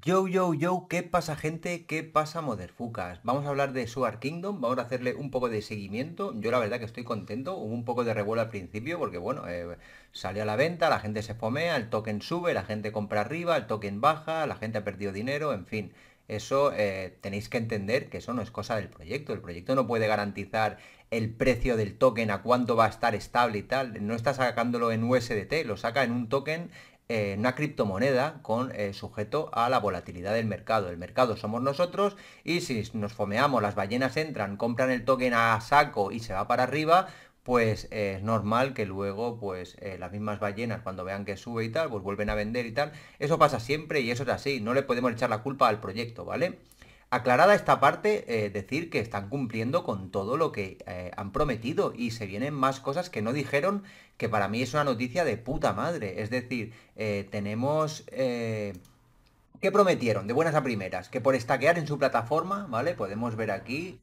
Yo, yo, yo, ¿qué pasa, gente? ¿Qué pasa, motherfuckers? Vamos a hablar de Sugar Kingdom, vamos a hacerle un poco de seguimiento. Yo la verdad que estoy contento, hubo un poco de revuelo al principio porque, bueno, salió a la venta, la gente se fomea, el token sube, la gente compra arriba, el token baja, la gente ha perdido dinero, en fin. Eso tenéis que entender que eso no es cosa del proyecto. El proyecto no puede garantizar el precio del token, a cuánto va a estar estable y tal. No está sacándolo en USDT, lo saca en un token... una criptomoneda con sujeto a la volatilidad del mercado. El mercado somos nosotros y si nos fomeamos, las ballenas entran, compran el token a saco y se va para arriba, pues es normal que luego pues las mismas ballenas cuando vean que sube y tal, pues vuelven a vender y tal. Eso pasa siempre y eso es así, no le podemos echar la culpa al proyecto, ¿vale? Aclarada esta parte, decir que están cumpliendo con todo lo que han prometido y se vienen más cosas que no dijeron, que para mí es una noticia de puta madre. Es decir, tenemos... ¿qué prometieron? De buenas a primeras, que por estaquear en su plataforma, ¿vale? Podemos ver aquí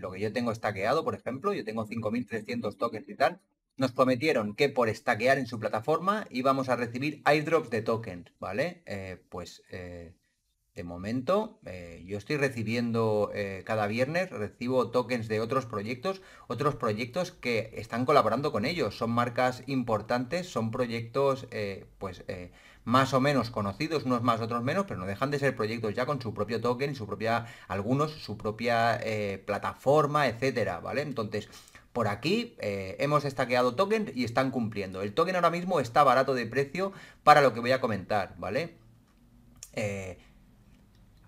lo que yo tengo estaqueado, por ejemplo. Yo tengo 5.300 tokens y tal. Nos prometieron que por estaquear en su plataforma íbamos a recibir airdrops de tokens, ¿vale? De momento, yo estoy recibiendo cada viernes, recibo tokens de otros proyectos que están colaborando con ellos. Son marcas importantes, son proyectos más o menos conocidos, unos más, otros menos, pero no dejan de ser proyectos ya con su propio token, algunos su propia plataforma, etcétera, ¿vale? Entonces... por aquí hemos estaqueado tokens y están cumpliendo. El token ahora mismo está barato de precio para lo que voy a comentar, ¿vale?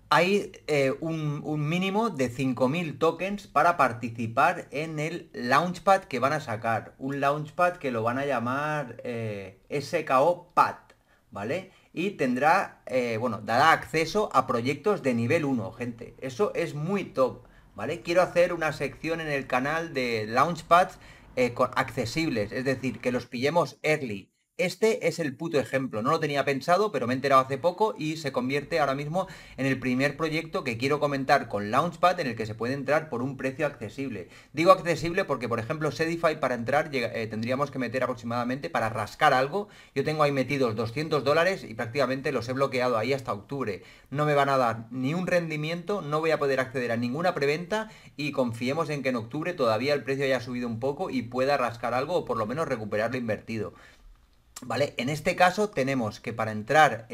Hay un mínimo de 5.000 tokens para participar en el Launchpad que van a sacar. Un Launchpad que lo van a llamar SKO Pad, ¿vale? Y tendrá, dará acceso a proyectos de nivel 1, gente. Eso es muy top, ¿vale? Quiero hacer una sección en el canal de Launchpads accesibles, es decir, que los pillemos early. Este es el puto ejemplo, no lo tenía pensado, pero me he enterado hace poco y se convierte ahora mismo en el primer proyecto que quiero comentar con Launchpad en el que se puede entrar por un precio accesible. Digo accesible porque, por ejemplo, Zedify para entrar tendríamos que meter aproximadamente, para rascar algo, yo tengo ahí metidos $200 y prácticamente los he bloqueado ahí hasta octubre. No me van a dar ni un rendimiento, no voy a poder acceder a ninguna preventa y confiemos en que en octubre todavía el precio haya subido un poco y pueda rascar algo o por lo menos recuperar lo invertido. ¿Vale? En este caso tenemos que para entrar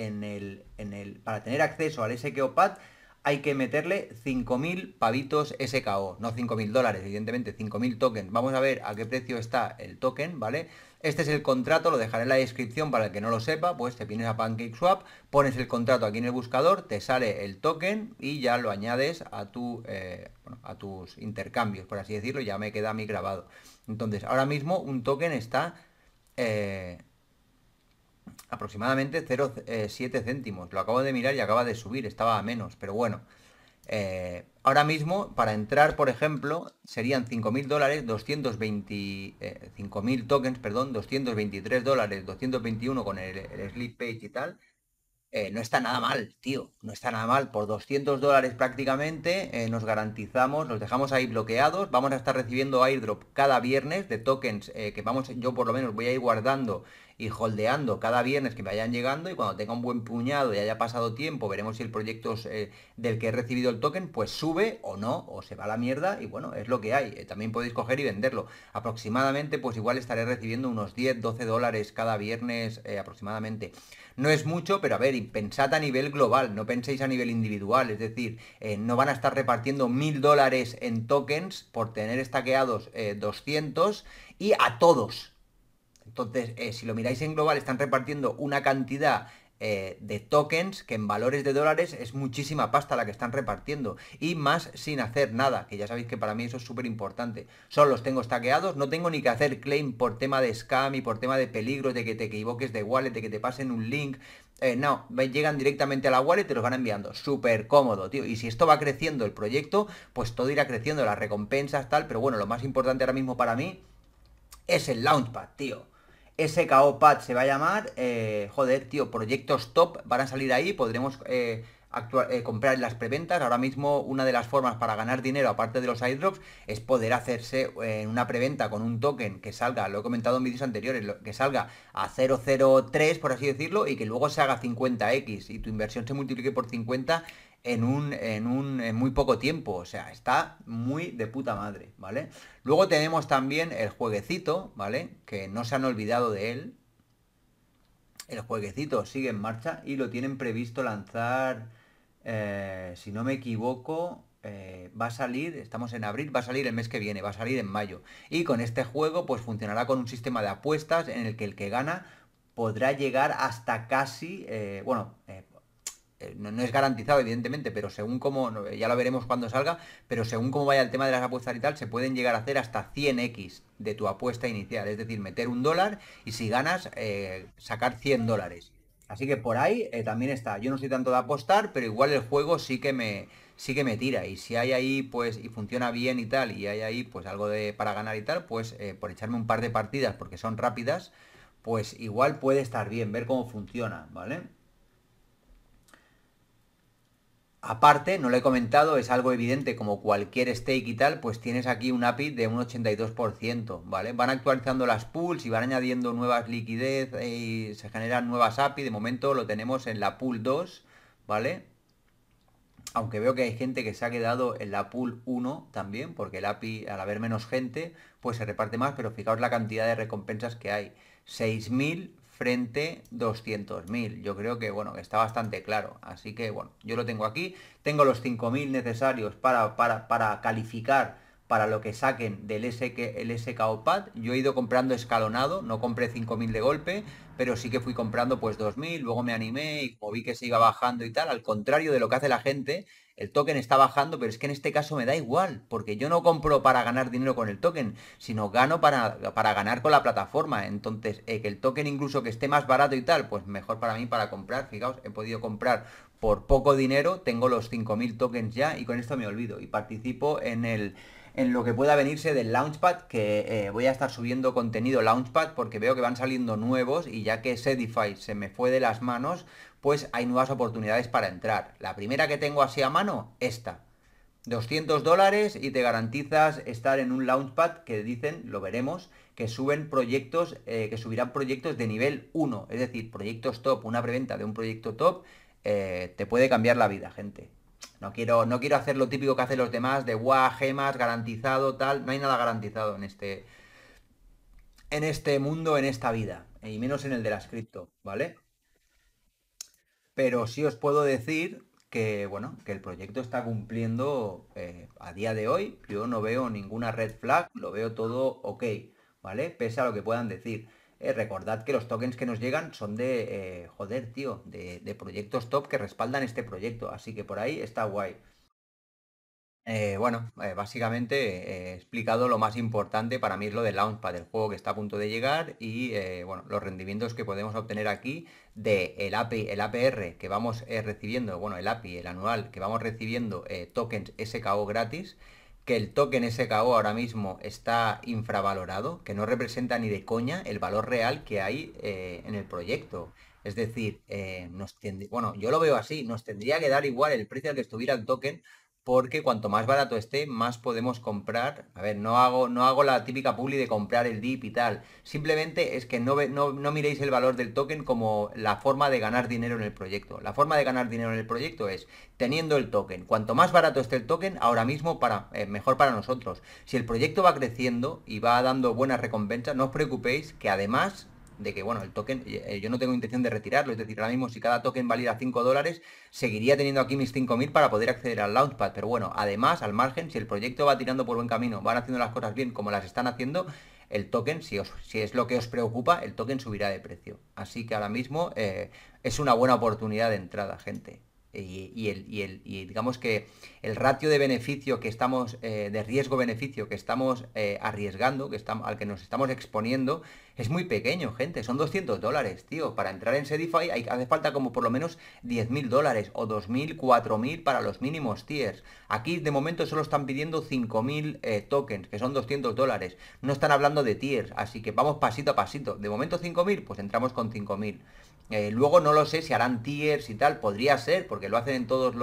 para tener acceso al SKO Pad hay que meterle 5.000 pavitos SKO, no 5.000 dólares, evidentemente, 5.000 tokens. Vamos a ver a qué precio está el token, ¿vale? Este es el contrato, lo dejaré en la descripción para el que no lo sepa, pues te vienes a PancakeSwap, pones el contrato aquí en el buscador, te sale el token y ya lo añades a a tus intercambios, por así decirlo, ya me queda a mí grabado. Entonces, ahora mismo un token está... aproximadamente 0,7 céntimos, lo acabo de mirar y acaba de subir, estaba a menos, pero bueno, ahora mismo para entrar, por ejemplo, serían $5.000, 5.000 tokens, perdón, $223, 221 con el slip page y tal. No está nada mal, tío, no está nada mal, por $200 prácticamente nos garantizamos, nos dejamos ahí bloqueados, vamos a estar recibiendo airdrop cada viernes de tokens que yo por lo menos voy a ir guardando y holdeando cada viernes que me vayan llegando y cuando tenga un buen puñado y haya pasado tiempo, veremos si el proyecto del que he recibido el token pues sube o no, o se va a la mierda y bueno, es lo que hay, también podéis coger y venderlo, aproximadamente pues igual estaré recibiendo unos 10-12 dólares cada viernes aproximadamente, no es mucho, pero a ver, pensad a nivel global, no penséis a nivel individual, es decir, no van a estar repartiendo $1.000 en tokens por tener estaqueados 200 y a todos. Entonces, si lo miráis en global, están repartiendo una cantidad de tokens que en valores de dólares es muchísima pasta la que están repartiendo y más sin hacer nada, que ya sabéis que para mí eso es súper importante. Solo los tengo stackeados, no tengo ni que hacer claim por tema de scam y por tema de peligros, de que te equivoques de wallet, de que te pasen un link. No, llegan directamente a la wallet y te los van enviando. Súper cómodo, tío. Y si esto va creciendo el proyecto, pues todo irá creciendo, las recompensas, tal. Pero bueno, lo más importante ahora mismo para mí es el Launchpad, tío. SKO Pad se va a llamar, proyectos top van a salir ahí, podremos comprar las preventas. Ahora mismo una de las formas para ganar dinero, aparte de los airdrops, es poder hacerse una preventa con un token que salga, lo he comentado en vídeos anteriores, que salga a 0.03, por así decirlo, y que luego se haga 50x y tu inversión se multiplique por 50 en muy poco tiempo. O sea, está muy de puta madre, ¿vale? Luego tenemos también el jueguecito, ¿vale? Que no se han olvidado de él. El jueguecito sigue en marcha y lo tienen previsto lanzar, si no me equivoco, va a salir, estamos en abril, va a salir el mes que viene, va a salir en mayo. Y con este juego pues funcionará con un sistema de apuestas en el que gana podrá llegar hasta casi, no es garantizado evidentemente, pero según como, ya lo veremos cuando salga, pero según cómo vaya el tema de las apuestas y tal, se pueden llegar a hacer hasta 100x de tu apuesta inicial, es decir, meter $1 y si ganas, sacar $100. Así que por ahí también está. Yo no soy tanto de apostar, pero igual el juego sí que me tira, y si hay ahí, pues, y funciona bien y tal, y hay ahí, pues, algo de para ganar y tal, pues, por echarme un par de partidas, porque son rápidas, pues, igual puede estar bien, ver cómo funciona, ¿vale? Aparte, no lo he comentado, es algo evidente, como cualquier stake y tal, pues tienes aquí un API de un 82%, ¿vale? Van actualizando las pools y van añadiendo nuevas liquidez y se generan nuevas API. De momento lo tenemos en la pool 2, ¿vale? Aunque veo que hay gente que se ha quedado en la pool 1 también, porque el API, al haber menos gente, pues se reparte más, pero fijaos la cantidad de recompensas que hay. 6.000 frente 200.000, yo creo que, bueno, está bastante claro. Así que, bueno, yo lo tengo aquí, tengo los 5.000 necesarios para calificar para lo que saquen del SKO Pad. Yo he ido comprando escalonado, no compré 5.000 de golpe, pero sí que fui comprando pues 2.000, luego me animé y como vi que se iba bajando y tal, al contrario de lo que hace la gente, el token está bajando, pero es que en este caso me da igual, porque yo no compro para ganar dinero con el token, sino gano para ganar con la plataforma. Entonces, que el token incluso que esté más barato y tal, pues mejor para mí para comprar. Fijaos, he podido comprar por poco dinero, tengo los 5.000 tokens ya y con esto me olvido y participo en lo que pueda venirse del Launchpad, que voy a estar subiendo contenido Launchpad porque veo que van saliendo nuevos, y ya que Zedify se me fue de las manos, pues hay nuevas oportunidades para entrar. La primera que tengo así a mano, esta. $200 y te garantizas estar en un Launchpad que dicen, lo veremos, que suben proyectos, que subirán proyectos de nivel 1, es decir, proyectos top. Una preventa de un proyecto top te puede cambiar la vida, gente. No quiero hacer lo típico que hacen los demás de guau, gemas, garantizado, tal. No hay nada garantizado en este mundo, en esta vida. Y menos en el de las cripto, ¿vale? Pero sí os puedo decir que, bueno, que el proyecto está cumpliendo a día de hoy. Yo no veo ninguna red flag, lo veo todo ok, ¿vale? Pese a lo que puedan decir. Recordad que los tokens que nos llegan son de, de proyectos top que respaldan este proyecto. Así que por ahí está guay. Básicamente he explicado lo más importante para mí, es lo del Launchpad, el juego que está a punto de llegar y, bueno, los rendimientos que podemos obtener aquí de el APR que vamos recibiendo, bueno, el API, el anual, que vamos recibiendo tokens SKO gratis. Que el token SKO ahora mismo está infravalorado, que no representa ni de coña el valor real que hay en el proyecto. Es decir, yo lo veo así, nos tendría que dar igual el precio al que estuviera el token, porque cuanto más barato esté, más podemos comprar. A ver, no hago la típica publi de comprar el dip y tal. Simplemente es que no miréis el valor del token como la forma de ganar dinero en el proyecto. La forma de ganar dinero en el proyecto es teniendo el token. Cuanto más barato esté el token, ahora mismo mejor para nosotros. Si el proyecto va creciendo y va dando buenas recompensas, no os preocupéis, que además de que, bueno, el token, yo no tengo intención de retirarlo, es decir, ahora mismo si cada token valiera $5, seguiría teniendo aquí mis 5.000 para poder acceder al Launchpad, pero bueno, además, al margen, si el proyecto va tirando por buen camino, van haciendo las cosas bien como las están haciendo, el token, si es lo que os preocupa, el token subirá de precio. Así que ahora mismo es una buena oportunidad de entrada, gente. Y digamos que el ratio de beneficio que estamos, de riesgo-beneficio que estamos arriesgando, al que nos estamos exponiendo, es muy pequeño, gente. Son $200, tío. Para entrar en Zedify hace falta como por lo menos $10.000 o 2.000, 4.000 para los mínimos tiers. Aquí de momento solo están pidiendo 5.000 tokens, que son $200. No están hablando de tiers, así que vamos pasito a pasito. De momento 5.000, pues entramos con 5.000. Luego no lo sé si harán tiers y tal, podría ser, porque porque lo hacen en todos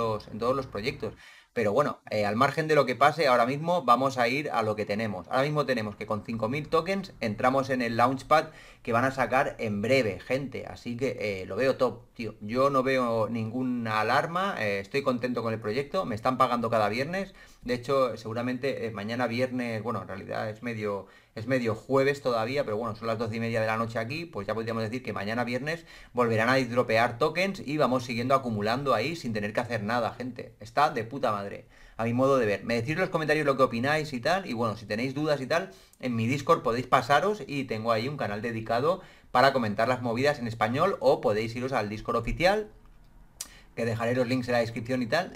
los proyectos. Pero bueno, al margen de lo que pase, ahora mismo vamos a ir a lo que tenemos. Ahora mismo tenemos que con 5.000 tokens entramos en el Launchpad que van a sacar en breve, gente. Así que lo veo top, tío. Yo no veo ninguna alarma, estoy contento con el proyecto, me están pagando cada viernes. De hecho, seguramente mañana viernes, bueno, en realidad es medio jueves todavía, pero bueno, son las 12:30 de la noche aquí, pues ya podríamos decir que mañana viernes volverán a dropear tokens y vamos siguiendo acumulando ahí sin tener que hacer nada, gente. Está de puta madre, a mi modo de ver. Me decís en los comentarios lo que opináis y tal, y bueno, si tenéis dudas y tal, en mi Discord podéis pasaros y tengo ahí un canal dedicado para comentar las movidas en español, o podéis iros al Discord oficial, que dejaré los links en la descripción y tal,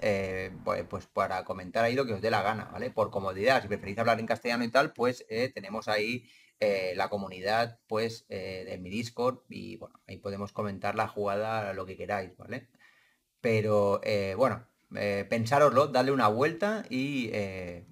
pues para comentar ahí lo que os dé la gana, ¿vale? Por comodidad, si preferís hablar en castellano y tal, pues tenemos ahí la comunidad, pues, de mi Discord, y bueno, ahí podemos comentar la jugada, lo que queráis, ¿vale? Pero bueno, pensároslo, dadle una vuelta y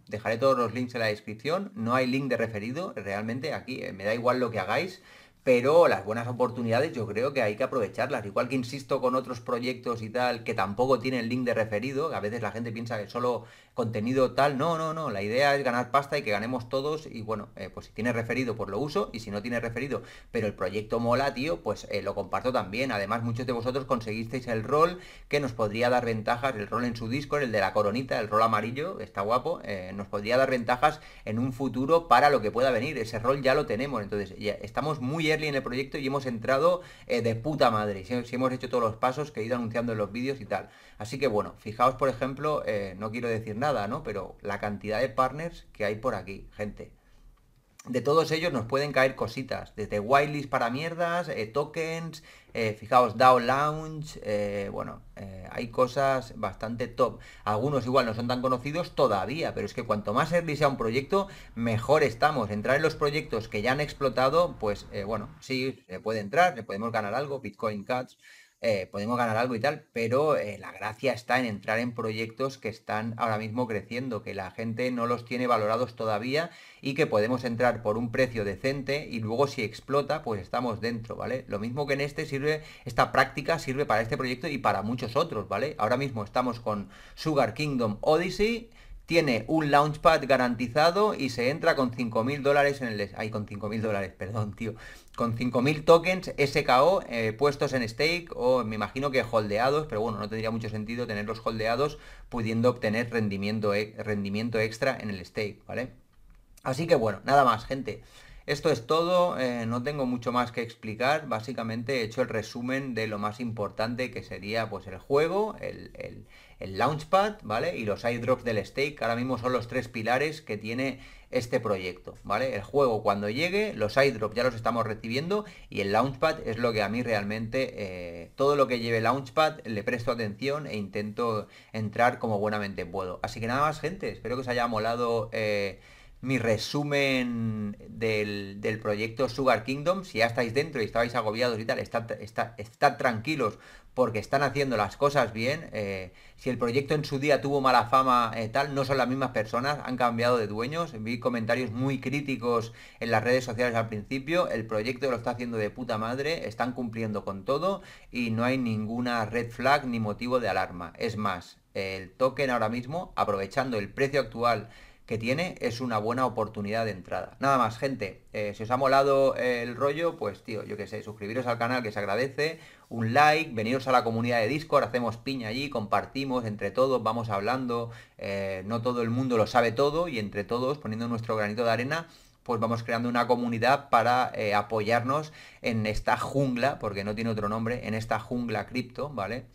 dejaré todos los links en la descripción. No hay link de referido, realmente, aquí me da igual lo que hagáis. Pero las buenas oportunidades yo creo que hay que aprovecharlas. Igual que insisto con otros proyectos y tal, que tampoco tienen link de referido. A veces la gente piensa que solo contenido tal. No, no, no. La idea es ganar pasta y que ganemos todos. Y bueno, pues si tiene referido, pues lo uso. Y si no tiene referido, pero el proyecto mola, tío, pues lo comparto también. Además, muchos de vosotros conseguisteis el rol que nos podría dar ventajas. El rol en su Discord, el de la coronita, el rol amarillo, está guapo. Nos podría dar ventajas en un futuro para lo que pueda venir. Ese rol ya lo tenemos. Entonces, ya estamos muy early en el proyecto y hemos entrado de puta madre, si hemos hecho todos los pasos que he ido anunciando en los vídeos y tal. Así que bueno, fijaos por ejemplo, no quiero decir nada, ¿no? Pero la cantidad de partners que hay por aquí, gente. De todos ellos nos pueden caer cositas, desde whitelist para mierdas, tokens, fijaos, DAO Lounge, bueno, hay cosas bastante top. Algunos igual no son tan conocidos todavía, pero es que cuanto más early sea un proyecto, mejor estamos. Entrar en los proyectos que ya han explotado, pues bueno, sí, se puede entrar, le podemos ganar algo, Bitcoin Cats, podemos ganar algo y tal, pero la gracia está en entrar en proyectos que están ahora mismo creciendo, que la gente no los tiene valorados todavía y que podemos entrar por un precio decente y luego si explota, pues estamos dentro, ¿vale? Lo mismo que en este sirve, esta práctica sirve para este proyecto y para muchos otros, ¿vale? Ahora mismo estamos con Sugar Kingdom Odyssey. Tiene un launchpad garantizado y se entra con 5.000 dólares en el... Ay, con 5.000 dólares, perdón, tío. Con 5.000 tokens SKO puestos en stake o me imagino que holdeados, pero bueno, no tendría mucho sentido tenerlos holdeados pudiendo obtener rendimiento extra en el stake, ¿vale? Así que bueno, nada más, gente. Esto es todo, no tengo mucho más que explicar. Básicamente he hecho el resumen de lo más importante que sería pues el juego, el Launchpad, ¿vale? Y los airdrops del stake, que ahora mismo son los tres pilares que tiene este proyecto, ¿vale? El juego cuando llegue, los airdrops ya los estamos recibiendo y el Launchpad es lo que a mí realmente, todo lo que lleve Launchpad le presto atención e intento entrar como buenamente puedo. Así que nada más, gente, espero que os haya molado... mi resumen del proyecto Sugar Kingdom. Si ya estáis dentro y estáis agobiados y tal, estad tranquilos porque están haciendo las cosas bien. Si el proyecto en su día tuvo mala fama, tal, no son las mismas personas, han cambiado de dueños. Vi comentarios muy críticos en las redes sociales al principio. El proyecto lo está haciendo de puta madre, están cumpliendo con todo y no hay ninguna red flag ni motivo de alarma. Es más, el token ahora mismo, aprovechando el precio actual que tiene, es una buena oportunidad de entrada. Nada más, gente, si os ha molado el rollo, pues tío, yo qué sé, suscribiros al canal que se agradece, un like, veniros a la comunidad de Discord, hacemos piña allí, compartimos entre todos, vamos hablando, no todo el mundo lo sabe todo y entre todos, poniendo nuestro granito de arena, pues vamos creando una comunidad para apoyarnos en esta jungla, porque no tiene otro nombre, en esta jungla cripto, ¿vale?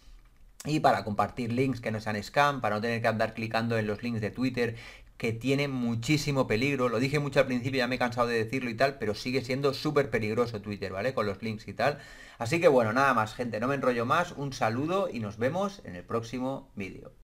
Y para compartir links que no sean scam, para no tener que andar clicando en los links de Twitter, que tiene muchísimo peligro. Lo dije mucho al principio, ya me he cansado de decirlo y tal, pero sigue siendo súper peligroso Twitter, ¿vale? Con los links y tal. Así que bueno, nada más, gente, no me enrollo más, un saludo y nos vemos en el próximo vídeo.